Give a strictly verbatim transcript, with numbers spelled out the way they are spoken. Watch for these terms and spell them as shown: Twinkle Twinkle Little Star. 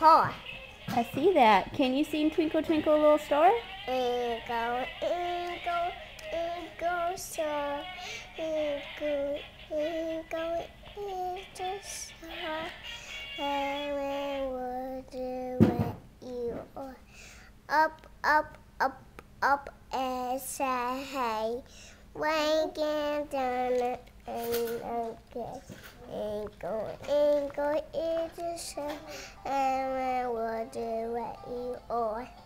star. I see that. Can you sing Twinkle Twinkle Little Star? Twinkle, twinkle, twinkle star, twinkle, twinkle, little star. I wonder where you are. Up, up, up, up as I hang, waking down and okay. Twinkle, twinkle, little star. I wonder where you are.